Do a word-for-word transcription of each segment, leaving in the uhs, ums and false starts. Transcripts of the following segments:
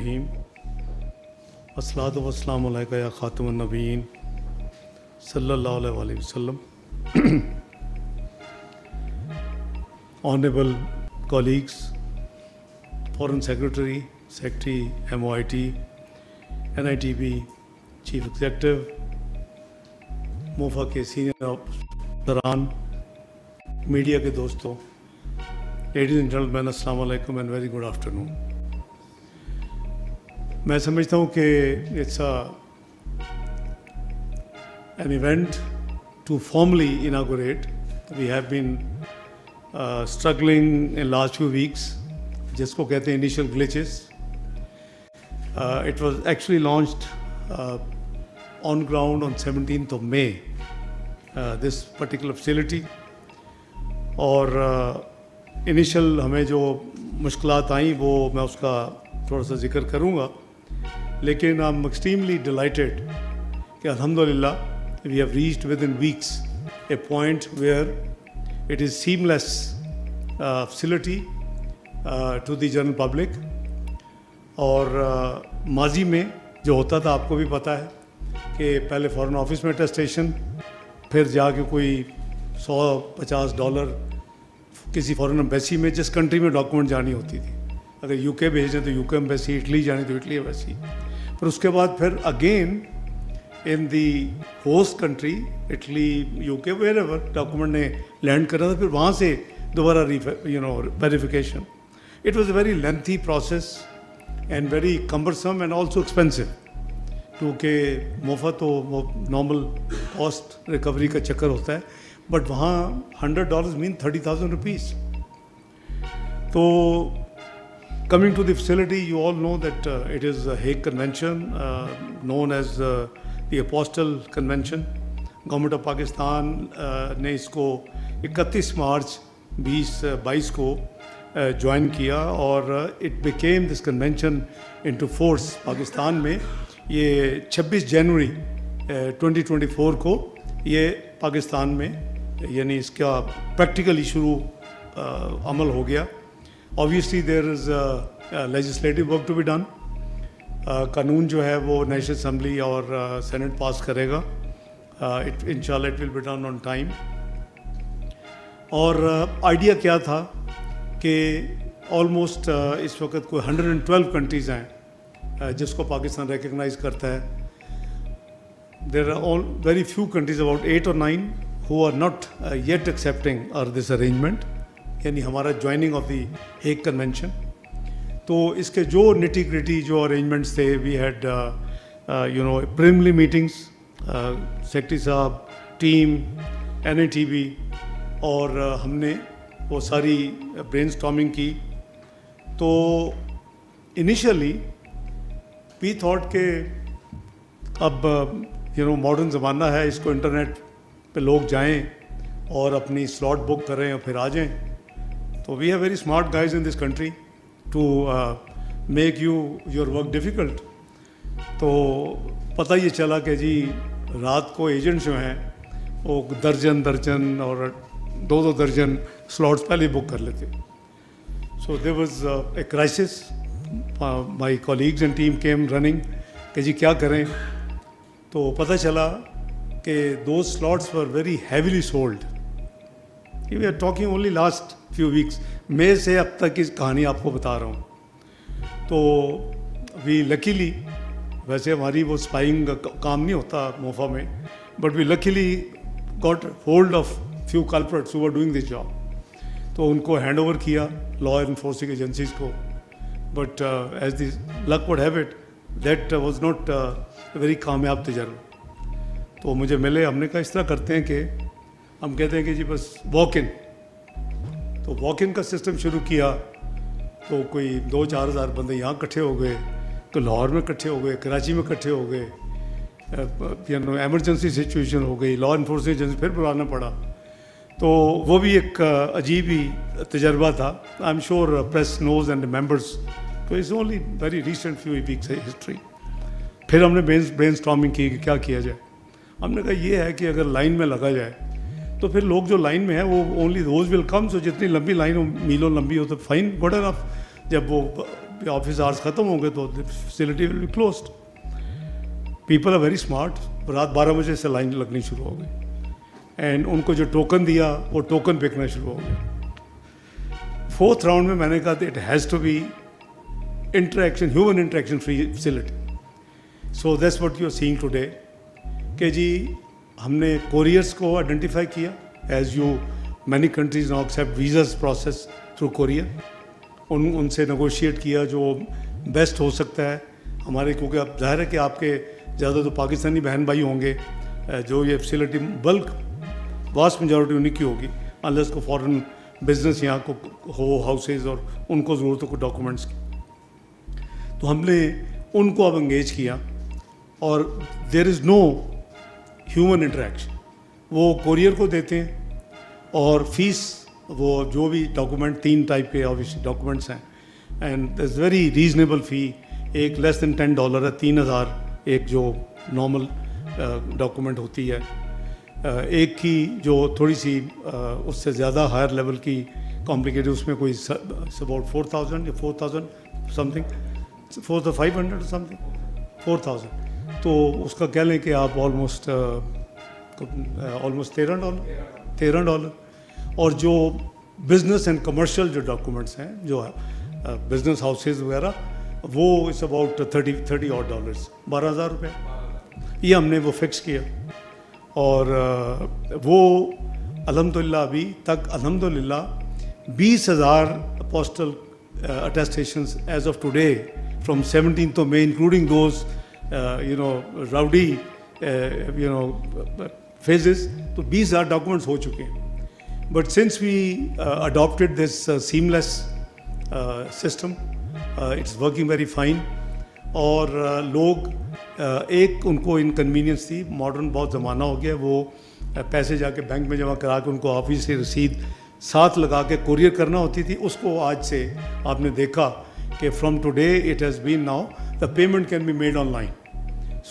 रहीम। अस्सलातु वस्सलामु अलैका या खातमुन नबीयीन सल्लल्लाहु अलैहि वसल्लम। Honourable colleagues, foreign secretary, secretary M O I T, N I T B, chief executive, MOFA के सीनियर अफसरान, मीडिया के दोस्तों, लेडीज़ एंड जेंटलमैन, अस्सलाम वालेकुम एंड वेरी गुड आफ्टरनून। मैं समझता हूँ कि it's an event to formally inaugurate. We have been struggling in last few weeks, जिसको कहते हैं initial glitches. It was actually launched on ground on seventeenth of May, this particular facility. और initial uh, हमें जो मुश्किलात आई वो मैं उसका थोड़ा सा जिक्र करूँगा, लेकिन आई एम एक्सट्रीमली डिलाइटेड कि अल्हम्दुलिल्लाह we have reached within weeks a point where it is seamless uh, facility uh, to the general public। और uh, माजी में जो होता था आपको भी पता है कि पहले फॉरेन ऑफिस में अटेस्टेशन, फिर जाके कोई सौ पचास डॉलर किसी फॉरेन एम्बेसी में, जिस कंट्री में डॉक्यूमेंट जानी होती थी, अगर यूके भेजें तो यूके एम्बेसी, इटली जानी तो इटली एम्बेसी, पर उसके बाद फिर again in the host country, Italy, UK, wherever document ने लैंड करना था, फिर वहाँ से दोबारा you know verification. It was a very lengthy process and very cumbersome and also expensive, क्योंकि मुफ्त तो नॉर्मल कॉस्ट रिकवरी का चक्कर होता है, बट वहाँ hundred dollar mean thirty thousand rupees. तो coming to the facility, you all know that it is Hague convention, known as the apostle convention. Government of Pakistan uh, ने इसको इकतीस मार्च दो हज़ार बाईस को ज्वाइन uh, किया और it became this convention into force. Pakistan में ये छब्बीस जनवरी दो हज़ार चौबीस को ये पाकिस्तान में यानी इसका प्रैक्टिकली शुरू uh, अमल हो गया। Obviously there is legislative work to be done. कानून जो है वो नेशनल असम्बली और सेनेट पास करेगा, इट इंशाल्लाह it will be done on time. और आइडिया क्या था कि ऑलमोस्ट इस वक्त कोई एक सौ बारह कंट्रीज़ हैं जिसको पाकिस्तान रिकगनाइज करता है। There are all very few countries, about eight or nine, who are not yet accepting और दिस अरेंजमेंट, यानी हमारा joining of the Hague convention. तो इसके जो निटी ग्रिटी जो अरेंजमेंट्स थे, we had you know primarily meetings, secretary साहब, team, N I T B, और uh, हमने वो सारी ब्रेनस्टॉर्मिंग की। तो इनिशियली वी थॉट के अब यू नो मॉडर्न ज़माना है, इसको इंटरनेट पे लोग जाएं और अपनी स्लॉट बुक करें और फिर आ जाएं। तो we have very smart guys in this country to make you your work difficult. तो पता ये चला कि जी रात को एजेंट्स जो हैं वो दर्जन दर्जन और दो दो दर्जन स्लॉट्स पहले बुक कर लेते। So there was a crisis. My colleagues and team came running कि जी क्या करें। तो पता चला कि दो slots were very heavily sold. We are talking only last few weeks, मई से अब तक की कहानी आपको बता रहा हूँ। तो वी लकीली, वैसे हमारी वो स्पाइंग काम नहीं होता मोफा में, but we luckily got hold of few culprits who were doing this job. तो उनको हैंड ओवर किया लॉ एनफोर्सिंग एजेंसीज को, but as this luck would have it that was not very कामयाब तजर्बा। तो मुझे मिले, हमने कहा इस तरह करते हैं कि हम कहते हैं कि जी बस वॉक इन। तो वॉक इन का सिस्टम शुरू किया, तो कोई दो चार हज़ार बंदे यहाँ इकट्ठे हो गए, तो लाहौर में इकट्ठे हो गए, कराची में इकट्ठे हो गए, यू नो एमरजेंसी सिचुएशन हो गई, लॉ इन्फोर्समेंट एजेंसी फिर बुलाना पड़ा। तो वो भी एक अजीब ही तजर्बा था। I am sure press knows and members, तो it's only very recent few weeks history. फिर हमने ब्रेनस्टॉर्मिंग की कि क्या किया जाए। हमने कहा ये है कि अगर लाइन में लगा जाए तो फिर लोग जो लाइन में हैं वो ओनली रोज विल कम, सो जितनी लंबी लाइन हो, मीलों लंबी हो तो फाइन, गुड इनफ। जब वो ऑफिस आवर्स ख़त्म होंगे तो facility will be closed. People are very smart. रात बारह बजे से लाइन लगनी शुरू हो गई एंड उनको जो टोकन दिया वो टोकन फेंकना शुरू हो गया. फोर्थ राउंड में मैंने कहा it has to be interaction, human interaction free facility. So that's what you are seeing today कि जी हमने कोरियर्स को आइडेंटिफाई किया. As you many countries now accept visas process through courier. उन उनसे नेगोशिएट किया जो बेस्ट हो सकता है हमारे, क्योंकि अब जाहिर है कि आपके ज़्यादा तो पाकिस्तानी बहन भाई होंगे जो ये फैसिलिटी बल्क वास्ट मेजॉरिटी उन्हीं की होगी, अनलेस को फॉरेन बिजनेस यहाँ को हो हाउसेज और उनको ज़रूरत हो कुछ डॉक्यूमेंट्स की. तो हमने उनको अब एंगेज किया और there is no human interaction. वो कोरियर को देते हैं और फीस वो जो भी डॉक्यूमेंट, तीन टाइप के ऑब्वियसली डॉक्यूमेंट्स हैं and is very reasonable fee. एक लेस दैन टेन डॉलर है, तीन हज़ार एक जो नॉर्मल डॉक्यूमेंट uh, होती है. uh, एक की जो थोड़ी सी uh, उससे ज़्यादा हायर लेवल की कॉम्प्लिकेटेड उसमें कोई अबाउट फोर थाउजेंड या four thousand something four to five hundred something four thousand तो उसका कह लें कि आप ऑलमोस्ट ऑलमोस्ट तेरह डॉलर तेरह डॉलर और जो बिज़नेस एंड कमर्शियल जो डॉक्यूमेंट्स हैं जो बिज़नेस हाउसेज वगैरह वो इस अबाउट थर्टी थर्टी और डॉलर्स बारह हज़ार रुपये ये हमने वो फिक्स किया. और वो अल्हम्दुलिल्लाह अभी तक अल्हम्दुलिल्लाह बीस हज़ार apostille attestations as of today from seventeen to May including those you know rowdy you know phases, तो बीस हज़ार डॉक्यूमेंट्स हो चुके हैं. But since we uh, adopted this uh, seamless uh, system, uh, it's working very fine. और uh, लोग uh, एक उनको inconvenience थी, modern बहुत ज़माना हो गया, वो uh, पैसे जाके बैंक में जमा करा के उनको ऑफिस से रसीद साथ लगा के courier करना होती थी. उसको आज से आपने देखा कि from today it has been now the payment can be made online.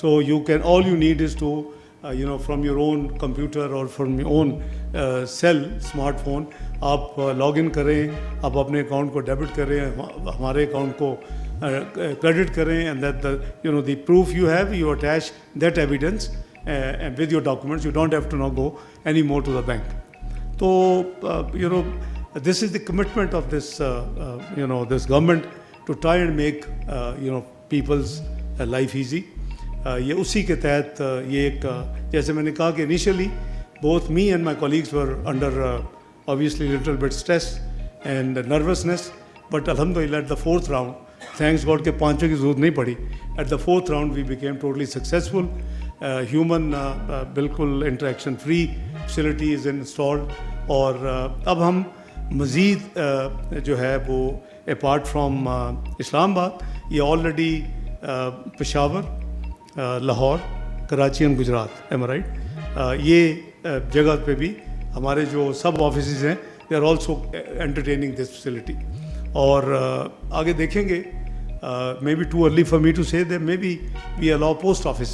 So you can, all you need is to Uh, you know from your own computer or from your own uh, cell smartphone आप uh, login करें, आप अपने account को debit करें, हमारे account को uh, credit करें and that the you know the proof you have you attach that evidence uh, and with your documents you don't have to now go anymore to the bank. So uh, you know this is the commitment of this uh, uh, you know this government to try and make uh, you know people's uh, life easy. Uh, ये उसी के तहत uh, ये एक uh, जैसे मैंने कहा कि initially both me and my colleagues were under obviously little bit stress and nervousness, but अल्हम्दुलिल्लाह at the fourth round thanks God के पाँचों की जरूरत नहीं पड़ी. At the fourth round we became totally successful. Human बिल्कुल interaction free facility is installed और uh, अब हम मज़ीद uh, जो है वो अपार्ट फ्राम uh, इस्लामाबाद ये already uh, Peshawar, Lahore, Karachi and Gujrat, am right, ये जगह पे भी हमारे जो सब ऑफिसेज हैं they are also entertaining this facility. और आगे देखेंगे, may be too early for me to say they may be we allow post office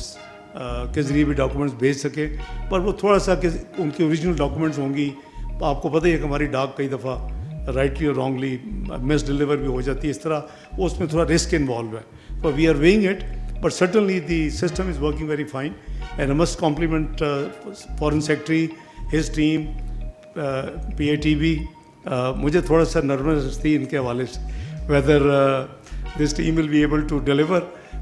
के ज़रिए भी डॉक्यूमेंट्स भेज सके, पर वो थोड़ा सा कि उनकी ओरिजिनल डॉक्यूमेंट्स होंगी. आपको पता ही है कि हमारी डाक कई दफ़ा राइटली और रॉन्गली मिस डिलीवर भी हो जाती है, इस तरह उसमें थोड़ा रिस्क इन्वॉल्व है. पर we are weighing it, but certainly the system is working very fine and I must compliment uh, Foreign Secretary, his team, uh, P A T B. uh, मुझे थोड़ा सा नर्वस थी इनके हवाले से whether uh, this team will be able to deliver,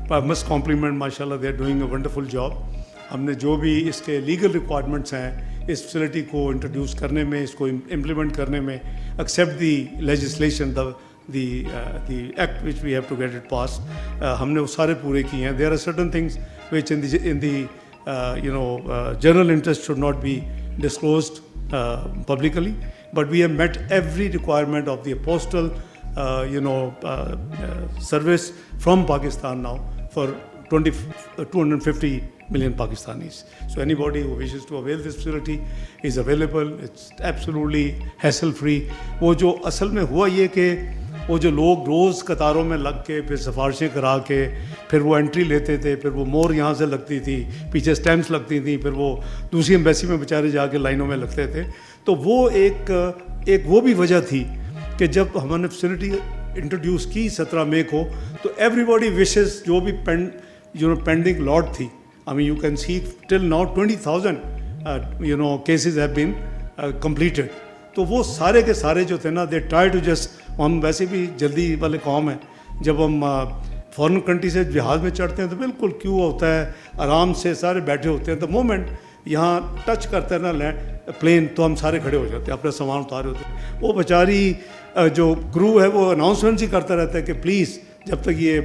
but I must compliment माशाल्लाह they are doing a wonderful job. हमने जो भी इसके लीगल रिक्वायरमेंट्स हैं इस फैसिलिटी को इंट्रोड्यूस करने में, इसको इम्प्लीमेंट करने में, except the legislation the the uh, the act which we have to get it passed, uh, हमने वो सारे पूरे किए हैं. There are certain things which in the in the uh, you know uh, general interest should not be disclosed uh, publicly, but we have met every requirement of the apostille uh, you know uh, uh, service from Pakistan now for two hundred fifty million Pakistanis. So anybody who wishes to avail this facility is available. It's absolutely hassle free. वो जो असल में हुआ ये कि वो जो लोग रोज़ कतारों में लग के फिर सिफारिशें करा के फिर वो एंट्री लेते थे, फिर वो मोर यहाँ से लगती थी, पीछे स्टैम्प्स लगती थी, फिर वो दूसरी एम्बेसी में बेचारे जाके लाइनों में लगते थे, तो वो एक एक वो भी वजह थी कि जब हमने फैसिलिटी इंट्रोड्यूस की सत्रह मई को, तो एवरीबॉडी विशेज जो भी यू नो पेंडिंग लॉट थी, I mean you can see till now twenty thousand you know cases have been completed. तो वो सारे के सारे जो थे ना, दे ट्राई टू जस्ट, हम वैसे भी जल्दी वाले कॉम हैं, जब हम फॉरेन कंट्री से जहाज़ में चढ़ते हैं तो बिल्कुल क्यू होता है, आराम से सारे बैठे होते हैं। तो मोमेंट यहाँ टच करते हैं ना लैंड प्लेन, तो हम सारे खड़े हो जाते हैं, अपना सामान उतारे होते हैं। वो बेचारी जो क्रू है वो अनाउंसमेंट ही करता रहता है कि प्लीज़ जब तक ये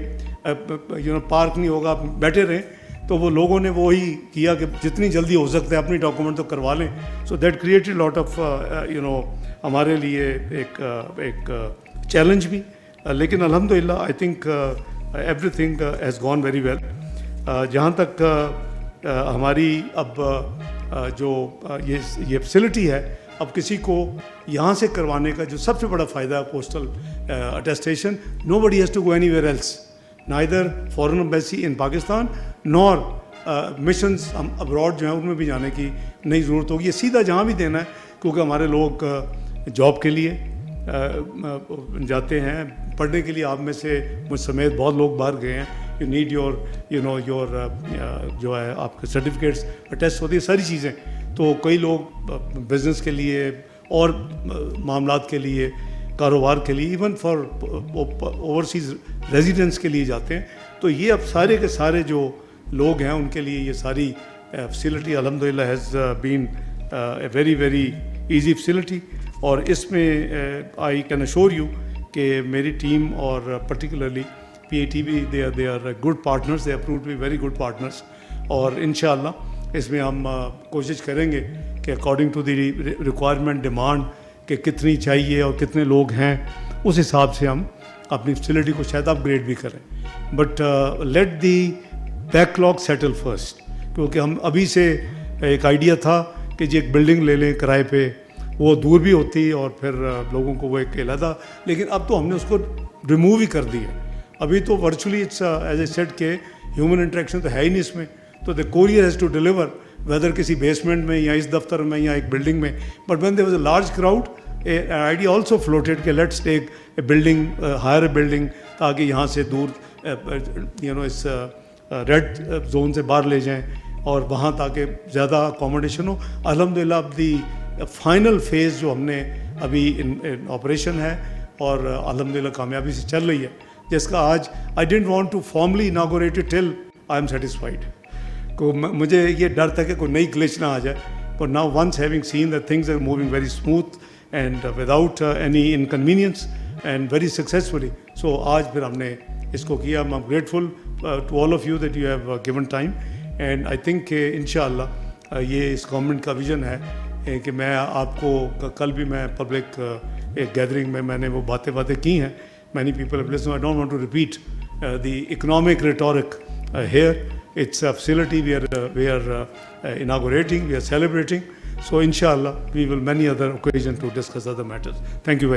यू नो पार्क नहीं होगा बैठे रहें। तो वो लोगों ने वो ही किया कि जितनी जल्दी हो सकता है अपनी डॉक्यूमेंट तो करवा लें। So that created lot of you know हमारे लिए एक एक चैलेंज भी, लेकिन अल्हम्दुलिल्लाह I think everything has gone very well. जहाँ तक uh, हमारी अब uh, जो uh, ये ये फैसिलिटी है, अब किसी को यहाँ से करवाने का जो सबसे बड़ा फ़ायदा है postal attestation, nobody has to go anywhere else, neither foreign embassy in Pakistan nor missions हम अब्रॉड जो हैं उनमें भी जाने की नहीं ज़रूरत होगी। ये सीधा जहाँ भी देना है, क्योंकि हमारे लोग जॉब के लिए जाते हैं, पढ़ने के लिए, आप में से मुझ समेत बहुत लोग बाहर गए हैं। You need your you know your जो है आपके सर्टिफिकेट्स अटेस्ट होती है सारी चीज़ें। तो कई लोग बिजनेस के लिए और मामलात के लिए, कारोबार के लिए, इवन फॉर ओवरसीज़ रेजिडेंस के लिए जाते हैं। तो ये अब सारे के सारे जो लोग हैं उनके लिए ये सारी फैसिलिटी अल्हम्दुलिल्लाह has been a very very easy facility. और इसमें आई कैन अश्योर यू कि मेरी टीम और particularly P A T B they are they are good partners, they are proved to be very good partners. और इंशाअल्लाह इसमें हम कोशिश करेंगे कि according to the requirement demand कि कितनी चाहिए और कितने लोग हैं, उस हिसाब से हम अपनी फैसिलिटी को शायद अपग्रेड भी करें। But let the backlog settle first, क्योंकि हम अभी से एक आइडिया था कि जी एक बिल्डिंग ले लें किराए पे, वो दूर भी होती और फिर लोगों को वो एक अलहदा, लेकिन अब तो हमने उसको रिमूव ही कर दिया। अभी तो virtually it's as a set के ह्यूमन इंटरेक्शन तो है ही नहीं इसमें। तो the courier has to deliver whether किसी बेसमेंट में या इस दफ्तर में या एक बिल्डिंग में। But when there was a large crowd, a idea also floated कि let's take a building, hire a building, ताकि यहाँ से दूर यू नो इस रेड जोन से बाहर ले जाएँ और वहाँ ताकि ज़्यादा अकोमोडेशन हो। अल्हम्दुलिल्लाह अब दी फाइनल फेज़ जो हमने अभी इन ऑपरेशन है और अल्हम्दुलिल्लाह कामयाबी से चल रही है, जिसका आज I didn't want to formally inaugurate it till I am satisfied. को मुझे ये डर था कि कोई नई ग्लिच ना आ जाए, but now once having seen that things are moving very smooth and without any inconvenience and very successfully. So आज फिर हमने इसको किया। I am grateful to all of you that you have given time, and I think इंशाअल्लाह ये इस government का vision है कि मैं आपको, कल भी मैं पब्लिक एक गैदरिंग में मैंने वो बातें बातें की हैं। Many people have listened, I don't want to repeat the economic rhetoric here. It's a facility we are we are inaugurating, we are celebrating. So इंशाअल्लाह we will many other occasion to discuss other matters. Thank you very